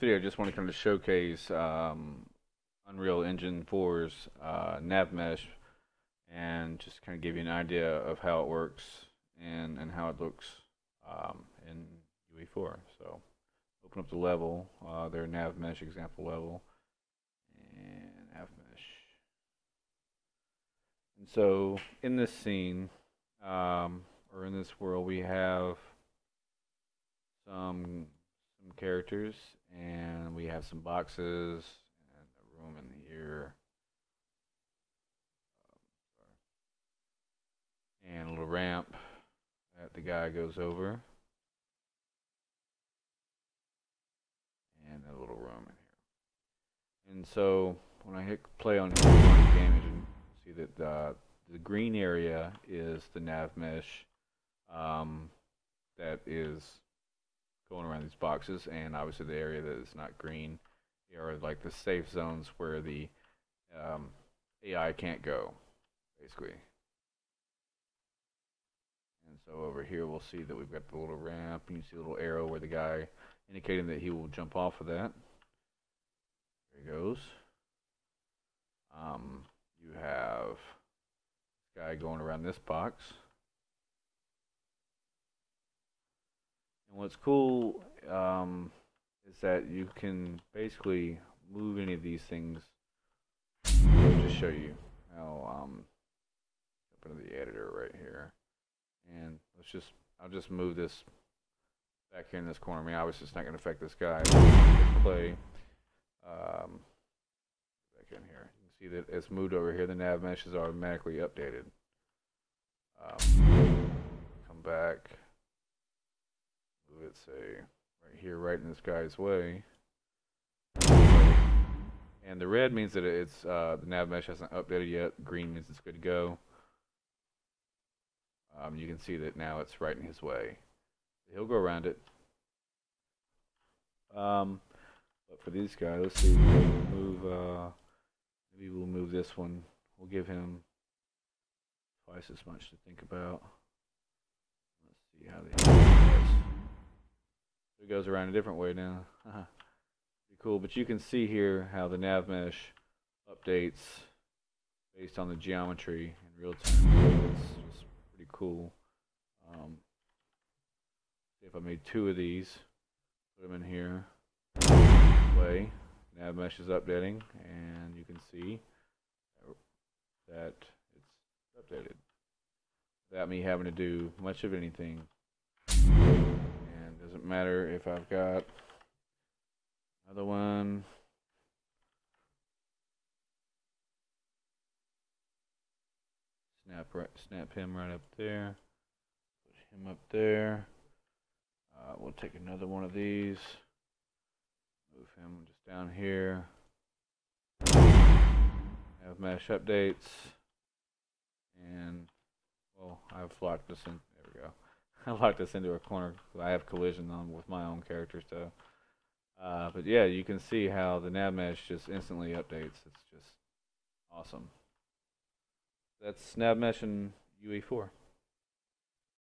video, I just want to kind of showcase Unreal Engine 4's navmesh and just kind of give you an idea of how it works and how it looks in UE4. So open up the level, their navmesh example level, and navmesh. And so in this scene, or in this world, we have some characters, and we have some boxes and a room in here, and a little ramp that the guy goes over, and a little room in here. And so when I hit play on the game engine, you see that the green area is the navmesh that is going around these boxes, and obviously the area that is not green are like the safe zones where the AI can't go, basically. And so over here we'll see that we've got the little ramp, and you see a little arrow where the guy indicating that he will jump off of that. There he goes. You have this guy going around this box. And what's cool is that you can basically move any of these things. I'll just show you how. Open to the editor right here, and I'll just move this back here in this corner. I mean, obviously it's not going to affect this guy. Play back in here. You can see that it's moved over here. The nav mesh is automatically updated. Come back. Let's say right here, right in this guy's way, and the red means that it's the navmesh hasn't updated yet. Green means it's good to go. You can see that now it's right in his way. He'll go around it. But for these guys, let's see. Move. Maybe we'll move this one. We'll give him twice as much to think about. Let's see how they goes. It goes around a different way now. Pretty cool, but you can see here how the navmesh updates based on the geometry in real time. It's pretty cool. If I made two of these, put them in here, play, navmesh is updating, and you can see that it's updated without me having to do much of anything. Doesn't matter if I've got another one. Snap him right up there. Put him up there. We'll take another one of these. Move him just down here. Have mesh updates. And well, I've locked this in. There we go. I locked this into a corner because I have collision on with my own character stuff. But yeah, you can see how the navmesh just instantly updates. It's just awesome. That's navmesh in UE4.